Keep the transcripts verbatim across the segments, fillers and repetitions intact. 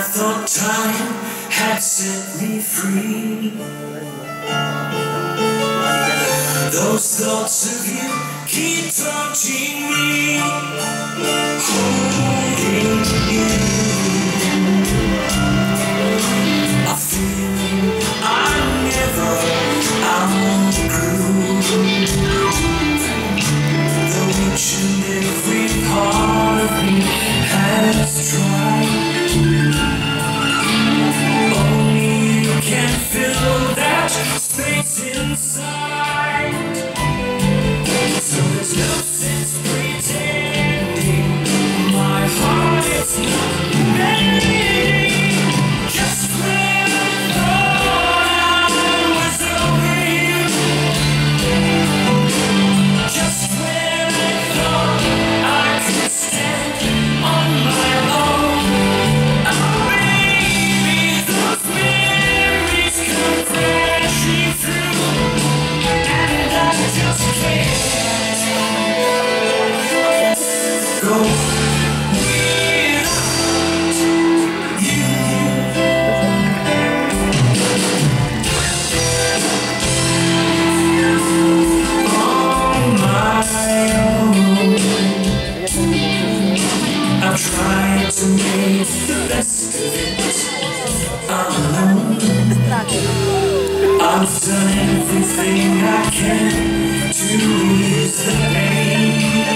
I thought time had set me free. Those thoughts of you keep touching me, holding you. I feel I'm never out of groove. Though each and every part of me has tried. Only you can fill that space inside. So there's no sense pretending my heart is not made. Just when I thought I was over you, just when I thought I could stand on my own. Trying to make the best of it. I'm alone. I've done everything I can to ease the pain.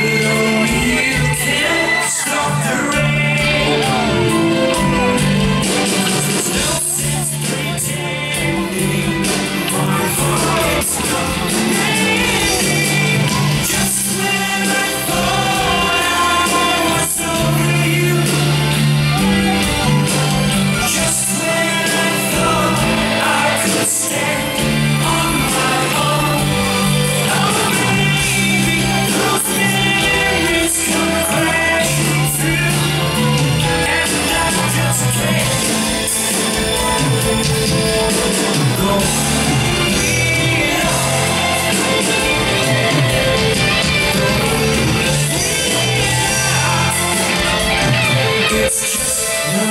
But only you can stop the rain. There's no sense pretending my heart is gone. Just let